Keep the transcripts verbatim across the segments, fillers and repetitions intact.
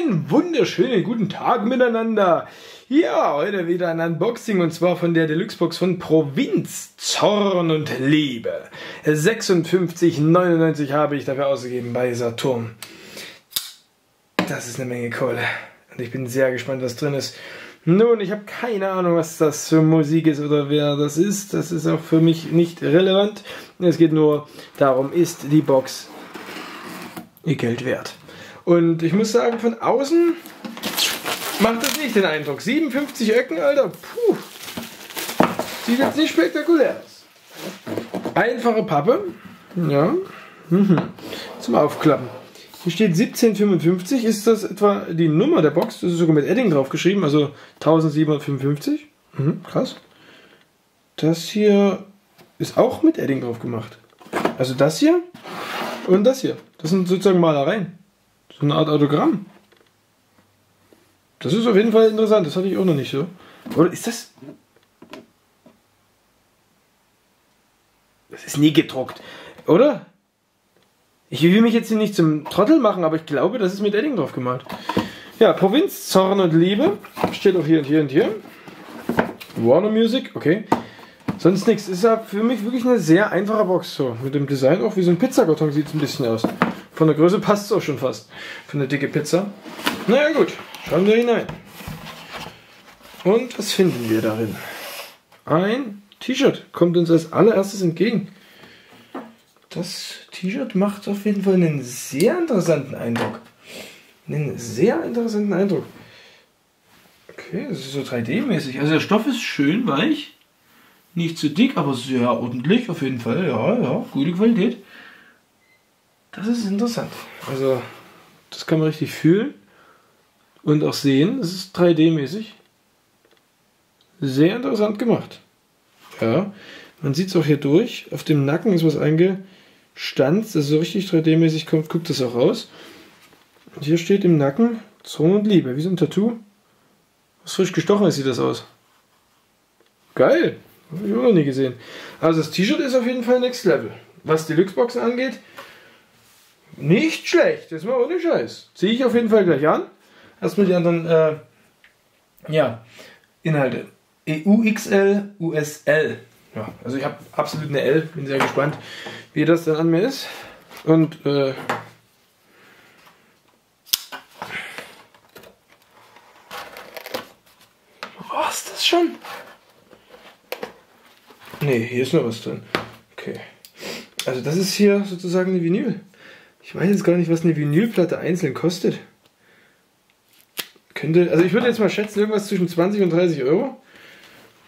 Einen wunderschönen guten Tag miteinander. Ja, heute wieder ein Unboxing und zwar von der Deluxe-Box von Provinz Zorn und Liebe. sechsundfünfzig neunundneunzig habe ich dafür ausgegeben bei Saturn. Das ist eine Menge Kohle und ich bin sehr gespannt, was drin ist. Nun, ich habe keine Ahnung, was das für Musik ist oder wer das ist. Das ist auch für mich nicht relevant. Es geht nur darum, ist die Box ihr Geld wert? Und ich muss sagen, von außen macht das nicht den Eindruck. siebenundfünfzig Öcken, Alter, puh, sieht jetzt nicht spektakulär aus. Einfache Pappe, ja, mhm. Zum Aufklappen. Hier steht siebzehn fünfundfünfzig, ist das etwa die Nummer der Box? Das ist sogar mit Edding drauf geschrieben, also siebzehnhundertfünfundfünfzig, mhm, krass. Das hier ist auch mit Edding drauf gemacht. Also das hier und das hier, das sind sozusagen Malereien. So eine Art Autogramm. Das ist auf jeden Fall interessant. Das hatte ich auch noch nicht so. Oder ist das... Das ist nie gedruckt. Oder? Ich will mich jetzt hier nicht zum Trottel machen, aber ich glaube, das ist mit Edding drauf gemalt. Ja, Provinz, Zorn und Liebe. Steht auch hier und hier und hier. Warner Music, okay. Sonst nichts. Ist ja für mich wirklich eine sehr einfache Box. So, mit dem Design auch wie so ein Pizzakarton sieht es ein bisschen aus. Von der Größe passt es auch schon fast. Für eine dicke Pizza. Naja gut, schauen wir hinein. Und was finden wir darin? Ein T-Shirt kommt uns als allererstes entgegen. Das T-Shirt macht auf jeden Fall einen sehr interessanten Eindruck. Einen sehr interessanten Eindruck. Okay, das ist so drei D-mäßig. Also der Stoff ist schön weich. Nicht zu dick, aber sehr ordentlich auf jeden Fall. Ja, ja, gute Qualität. Das ist interessant. Also, das kann man richtig fühlen und auch sehen. Es ist drei D-mäßig. Sehr interessant gemacht. Ja, man sieht es auch hier durch. Auf dem Nacken ist was eingestanzt. Das ist so richtig drei D-mäßig. Kommt, guckt das auch raus. Und hier steht im Nacken Zorn und Liebe. Wie so ein Tattoo. Was frisch gestochen ist, sieht das aus. Geil. Habe ich auch noch nie gesehen. Also, das T-Shirt ist auf jeden Fall Next Level. Was die Deluxe-Boxen angeht, nicht schlecht, das war ohne Scheiß. Ziehe ich auf jeden Fall gleich an. Erstmal die anderen äh, ja, Inhalte. E U X L, U S L. Ja, also ich habe absolut eine L, bin sehr gespannt, wie das dann an mir ist. Und äh, war's das schon? Ne, hier ist noch was drin. Okay. Also das ist hier sozusagen eine Vinyl. Ich weiß jetzt gar nicht, was eine Vinylplatte einzeln kostet. Könnte, also ich würde jetzt mal schätzen, irgendwas zwischen zwanzig und dreißig Euro.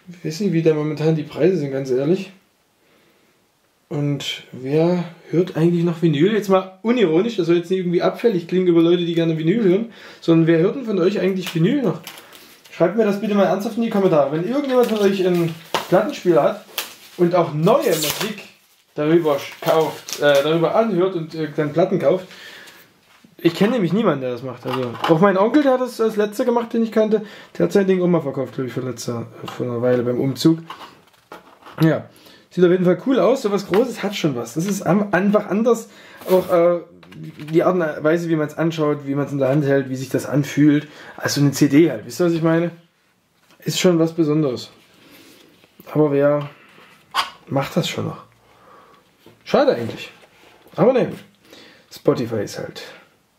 Ich weiß nicht, wie da momentan die Preise sind, ganz ehrlich. Und wer hört eigentlich noch Vinyl? Jetzt mal unironisch, das soll jetzt nicht irgendwie abfällig klingen über Leute, die gerne Vinyl hören, sondern wer hört denn von euch eigentlich Vinyl noch? Schreibt mir das bitte mal ernsthaft in die Kommentare. Wenn irgendjemand von euch einen Plattenspieler hat und auch neue Musik darüber kauft, äh, darüber anhört und äh, dann Platten kauft. Ich kenne nämlich niemanden, der das macht. Also auch mein Onkel, der hat das als letzter gemacht, den ich kannte. Der hat sein Ding auch mal verkauft, glaube ich, vor letzter, vor einer Weile beim Umzug. Ja, sieht auf jeden Fall cool aus. So was Großes hat schon was. Das ist einfach anders. Auch äh, die Art und Weise, wie man es anschaut, wie man es in der Hand hält, wie sich das anfühlt. Also eine C D halt. Wisst ihr, was ich meine? Ist schon was Besonderes. Aber wer macht das schon noch? Schade eigentlich. Aber nein, Spotify ist halt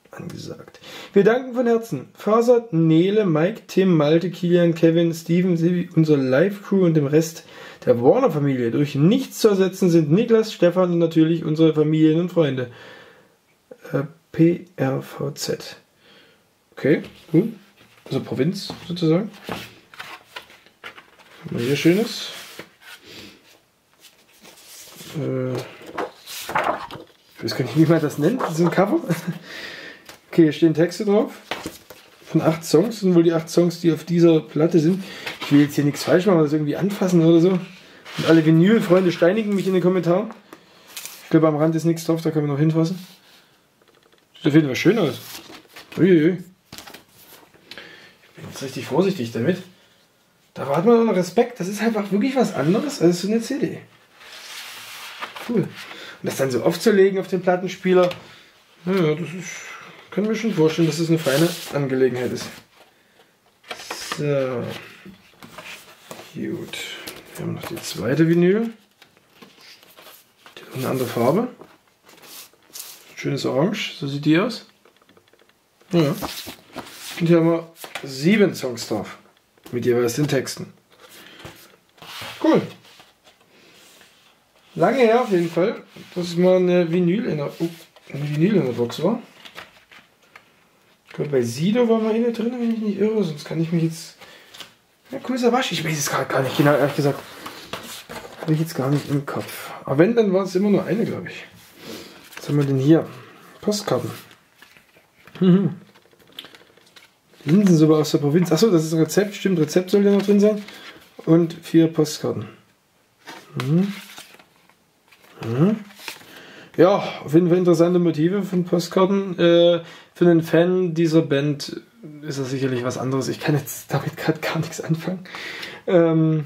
angesagt. Wir danken von Herzen Fasert, Nele, Mike, Tim, Malte, Kilian, Kevin, Steven, Silvi, unserer Live-Crew und dem Rest der Warner-Familie. Durch nichts zu ersetzen sind Niklas, Stefan und natürlich unsere Familien und Freunde. Äh, P R V Z. Okay, gut. Also Provinz sozusagen. Haben wir hier Schönes. Äh... Ich weiß gar nicht, wie man das nennt, das ist ein Cover. Okay, hier stehen Texte drauf. Von acht Songs, das sind wohl die acht Songs, die auf dieser Platte sind. Ich will jetzt hier nichts falsch machen, das irgendwie anfassen oder so. Und alle Vinyl-Freunde steinigen mich in den Kommentaren. Ich glaube, am Rand ist nichts drauf, da kann man noch hinfassen. Sieht auf jeden Fall schön aus. Uiuiui. Ich bin jetzt richtig vorsichtig damit. Da hat man auch noch Respekt, das ist halt auch wirklich was anderes als so eine C D. Cool. Und das dann so aufzulegen auf den Plattenspieler, naja, das ist können wir schon vorstellen, dass es eine feine Angelegenheit ist. So. Gut. Wir haben noch die zweite Vinyl. Die hat eine andere Farbe. Schönes Orange, so sieht die aus. Ja. Und hier haben wir sieben Songs drauf. Mit jeweils den Texten. Cool. Lange her auf jeden Fall, dass mal eine Vinyl in der, oh, eine Vinyl in der Box war. Ich glaube, bei Sido war mal eine drin, wenn ich nicht irre, sonst kann ich mich jetzt... Ja, cooler Wasch, ich weiß es gerade gar nicht genau, ehrlich gesagt. Habe ich jetzt gar nicht im Kopf. Aber wenn, dann war es immer nur eine, glaube ich. Was haben wir denn hier? Postkarten. Mhm. Linsensuppe aus der Provinz. Achso, das ist ein Rezept. Stimmt, Rezept soll ja noch drin sein. Und vier Postkarten. Mhm. Mhm. Ja, auf jeden Fall interessante Motive von Postkarten. Äh, für einen Fan dieser Band ist das sicherlich was anderes. Ich kann jetzt damit gerade gar nichts anfangen. Ähm,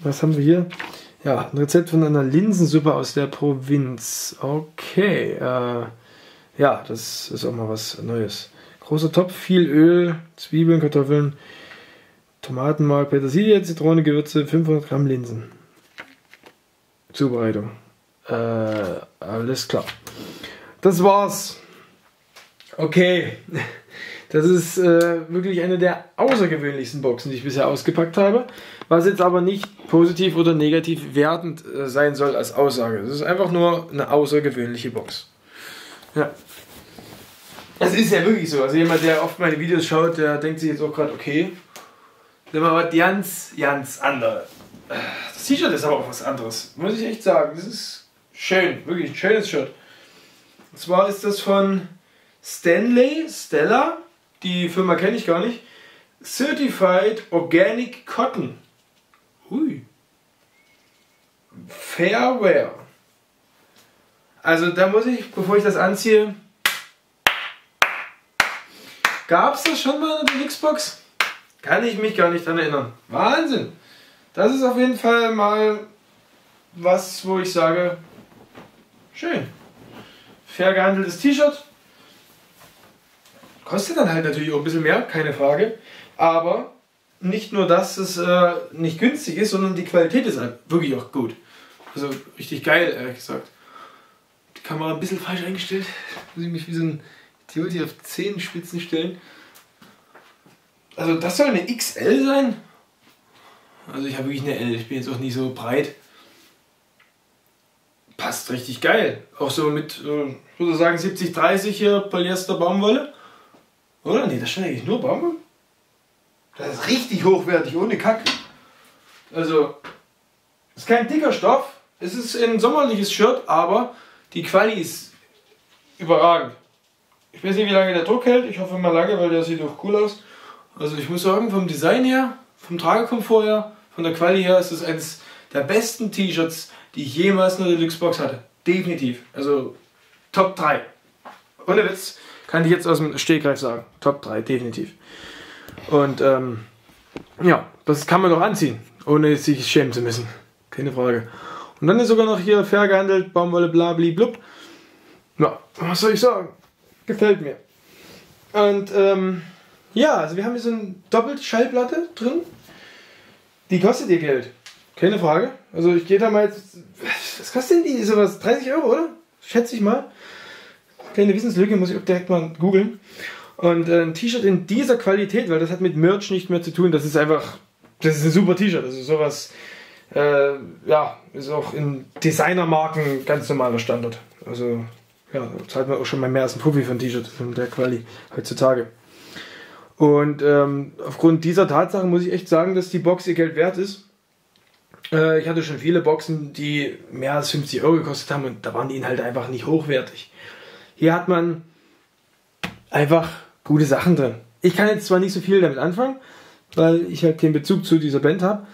was haben wir hier? Ja, ein Rezept von einer Linsensuppe aus der Provinz. Okay. Äh, ja, das ist auch mal was Neues. Großer Topf, viel Öl, Zwiebeln, Kartoffeln, Tomatenmark, Petersilie, Zitrone, Gewürze, fünfhundert Gramm Linsen. Zubereitung. Äh, alles klar. Das war's. Okay. Das ist äh, wirklich eine der außergewöhnlichsten Boxen, die ich bisher ausgepackt habe. Was jetzt aber nicht positiv oder negativ wertend äh, sein soll als Aussage. Das ist einfach nur eine außergewöhnliche Box. Ja. Das ist ja wirklich so. Also jemand, der oft meine Videos schaut, der denkt sich jetzt auch gerade, okay, das ist aber was ganz, ganz anderes. Das T-Shirt ist aber auch was anderes, muss ich echt sagen. Das ist schön, wirklich ein schönes Shirt. Und zwar ist das von Stanley Stella, die Firma kenne ich gar nicht, Certified Organic Cotton. Ui. Fairwear. Also da muss ich, bevor ich das anziehe... Gab es das schon mal in der Xbox? Kann ich mich gar nicht daran erinnern. Wahnsinn! Das ist auf jeden Fall mal was, wo ich sage, schön. Fair gehandeltes T-Shirt. Kostet dann halt natürlich auch ein bisschen mehr, keine Frage. Aber nicht nur, dass es äh, nicht günstig ist, sondern die Qualität ist halt wirklich auch gut. Also richtig geil, ehrlich gesagt. Die Kamera ein bisschen falsch eingestellt. Muss ich mich wie so ein... Die würde ich auf Zehenspitzen stellen. Also das soll eine X L sein? Also ich habe wirklich eine L, ich bin jetzt auch nicht so breit. Passt richtig geil. Auch so mit, ich würde sagen, siebzig dreißig hier Polyester Baumwolle. Oder? Ne, das ist eigentlich nur Baumwolle. Das ist richtig hochwertig, ohne Kack. Also, ist kein dicker Stoff. Es ist ein sommerliches Shirt, aber die Quali ist überragend. Ich weiß nicht, wie lange der Druck hält, ich hoffe mal lange, weil der sieht auch cool aus. Also ich muss sagen, vom Design her, vom Tragekomfort her, von der Quali her ist es eines der besten T-Shirts, die ich jemals in der Deluxe-Box hatte. Definitiv. Also Top drei. Ohne Witz, kann ich jetzt aus dem Stegreif sagen. Top drei, definitiv. Und ähm, ja, das kann man doch anziehen, ohne sich schämen zu müssen. Keine Frage. Und dann ist sogar noch hier fair gehandelt, Baumwolle, blablablub. Na, was soll ich sagen? Gefällt mir. Und ähm, ja, also wir haben hier so eine Doppelschallplatte drin. Die kostet ihr Geld. Keine Frage. Also ich gehe da mal jetzt... Was kostet denn die? Sowas? dreißig Euro, oder? Schätze ich mal. Kleine Wissenslücke, muss ich auch direkt mal googeln. Und äh, ein T-Shirt in dieser Qualität, weil das hat mit Merch nicht mehr zu tun. Das ist einfach... Das ist ein super T-Shirt. Also sowas... Äh, ja, ist auch in Designermarken ganz normaler Standard. Also... Ja, da zahlt man auch schon mal mehr als ein Puffi für ein T-Shirt von der Quali heutzutage. Und ähm, aufgrund dieser Tatsache muss ich echt sagen, dass die Box ihr Geld wert ist. Äh, ich hatte schon viele Boxen, die mehr als fünfzig Euro gekostet haben und da waren die Inhalte einfach nicht hochwertig. Hier hat man einfach gute Sachen drin. Ich kann jetzt zwar nicht so viel damit anfangen, weil ich halt keinen Bezug zu dieser Band habe.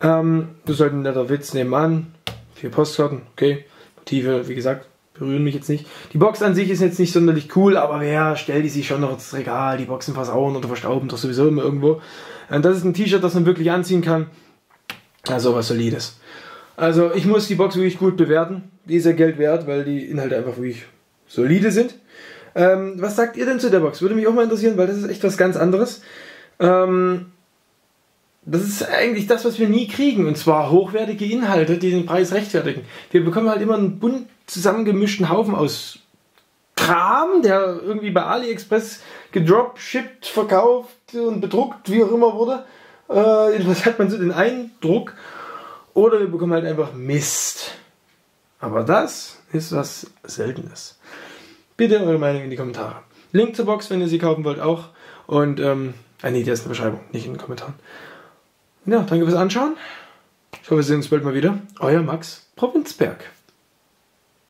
Ähm, das ist halt ein netter Witz nebenan. Vier Postkarten, okay. Motive, wie gesagt. Berühren mich jetzt nicht. Die Box an sich ist jetzt nicht sonderlich cool, aber wer stellt die sich schon noch ins Regal? Die Boxen versauen oder verstauben doch sowieso immer irgendwo. Und das ist ein T-Shirt, das man wirklich anziehen kann. Also was Solides. Also ich muss die Box wirklich gut bewerten. Die ist ja Geld wert, weil die Inhalte einfach wirklich solide sind. Ähm, was sagt ihr denn zu der Box? Würde mich auch mal interessieren, weil das ist echt was ganz anderes. Ähm, das ist eigentlich das, was wir nie kriegen. Und zwar hochwertige Inhalte, die den Preis rechtfertigen. Wir bekommen halt immer einen bunt zusammengemischten Haufen aus Kram, der irgendwie bei AliExpress gedroppt, shippt, verkauft und bedruckt, wie auch immer wurde. Äh, was hat man so den Eindruck? Oder wir bekommen halt einfach Mist. Aber das ist was Seltenes. Bitte eure Meinung in die Kommentare. Link zur Box, wenn ihr sie kaufen wollt, auch. Und, ähm, ah nee, der ist in der Beschreibung, nicht in den Kommentaren. Ja, danke fürs Anschauen. Ich hoffe, wir sehen uns bald mal wieder. Euer Max Provinzberg.